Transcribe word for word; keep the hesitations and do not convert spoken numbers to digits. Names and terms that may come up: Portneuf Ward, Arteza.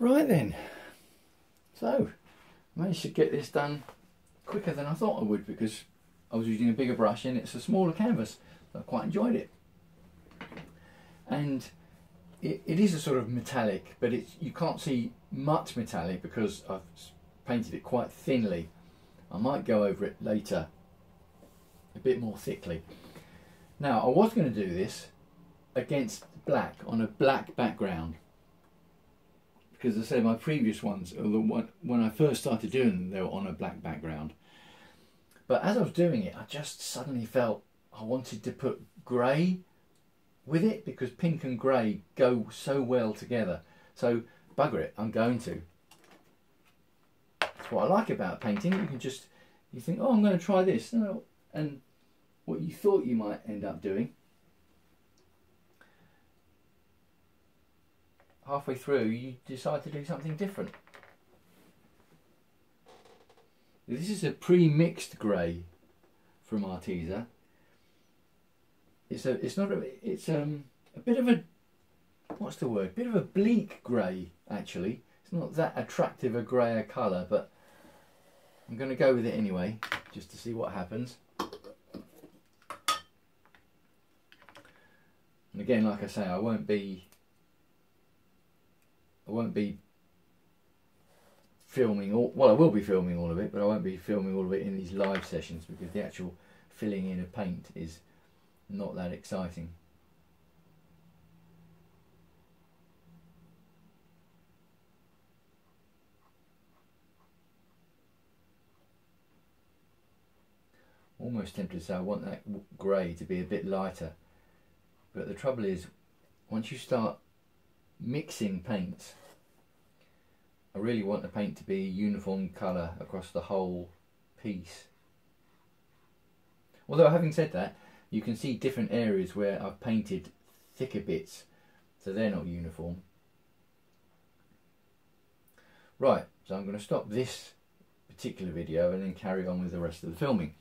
Right then, so I managed to get this done quicker than I thought I would because I was using a bigger brush and it's a smaller canvas. I quite enjoyed it. And it, it is a sort of metallic, but it's, you can't see much metallic because I've painted it quite thinly. I might go over it later a bit more thickly. Now I was going to do this against black, on a black background, because as I said, my previous ones, when I first started doing them, they were on a black background. But as I was doing it, I just suddenly felt I wanted to put grey with it because pink and grey go so well together. So bugger it, I'm going to. That's what I like about painting. You can just, you think, oh, I'm going to try this. And what you thought you might end up doing, halfway through, you decide to do something different. This is a pre-mixed grey from Arteza. It's a, it's not a, it's um, a bit of a, what's the word? Bit of a bleak grey, actually. It's not that attractive a greyer colour, but I'm going to go with it anyway, just to see what happens. And again, like I say, I won't be, I won't be filming all, well, I will be filming all of it, but I won't be filming all of it in these live sessions because the actual filling in of paint is not that exciting. Almost tempted to say I want that grey to be a bit lighter, but the trouble is, once you start mixing paints, I really want the paint to be a uniform colour across the whole piece. Although, having said that, you can see different areas where I've painted thicker bits, so they're not uniform. Right, so I'm going to stop this particular video and then carry on with the rest of the filming.